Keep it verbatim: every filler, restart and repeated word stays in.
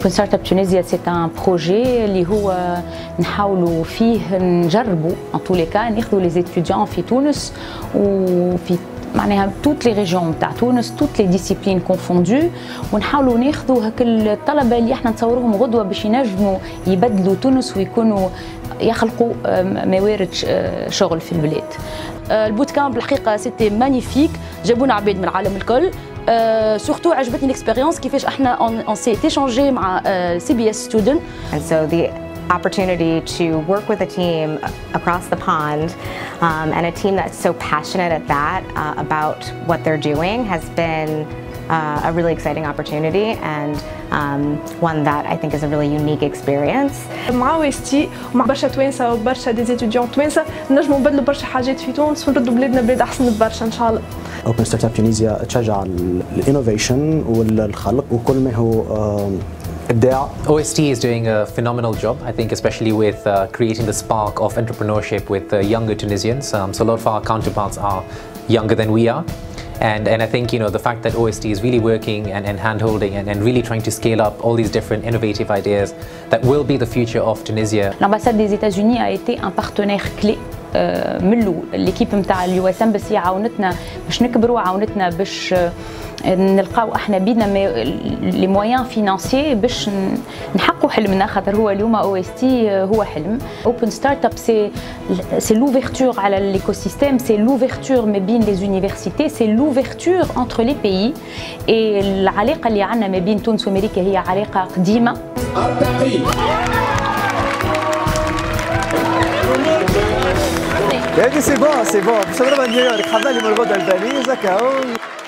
Open Startup Tunisia, c'est un projet qui نحاولوا فيه نجربوا en tous les cas ناخذوا les étudiants في تونس وفي معناها toutes les régions تاع تونس toutes les disciplines confondues ونحاولوا ناخذوا هك الطلبه اللي احنا نتصورهم غدوه باش ينجموا يبدلوا تونس ويكونوا يخلقوا موارد شغل في البلاد. البوت كامب بالحقيقه سيتي مانيفيك، جابونا عباد من العالم الكل. Euh, surtout, j'ai aimé l'expérience qui fait qu'on on s'est échangé avec uh, C B S students. And so the opportunity to work with a team across the pond um, and a team that's so passionate at that uh, about what they're doing has been uh, a really exciting opportunity and um, one that I think is a really unique experience. مع O S T ومع برشا توينسا وبرشا des étudiants توينسا نجموا نبدلوا برشا حاجات في تونس ونردوا بلادنا بلاد أحسن برشا إن شاء الله. Open Startup Tunisia تشجع الانوفيشن والخلق وكل ما هو إبداع. O S T is doing a phenomenal job, I think, especially with uh, creating the spark of entrepreneurship with uh, younger Tunisians. Um, so a lot of our counterparts are younger than we are. And, and I think, you know, the fact that O S T is really working and, and hand-holding and, and really trying to scale up all these different innovative ideas that will be the future of Tunisia. L'ambassade des États-Unis a été un partenaire clé. من الاول ليكيب نتاع اليو اس ام بس عاونتنا باش نكبروا عاونتنا باش نلقاو احنا بينا لي مويان فينانسيي باش نحققوا حلمنا خاطر هو اليوم او اس تي هو حلم. اوبن ستارت اب سي سي لوفيرتور على الايكوسيستيم، سي لوفيرتور ما بين لي زونيفرسيتي، سي لوفيرتور انتر لي بيي. العلاقه اللي عندنا ما بين تونس وامريكا هي علاقه قديمه. يا اخي سي بون سي بون، مش هضربها نيويورك، حظها لي مربوطه بباريس هكا.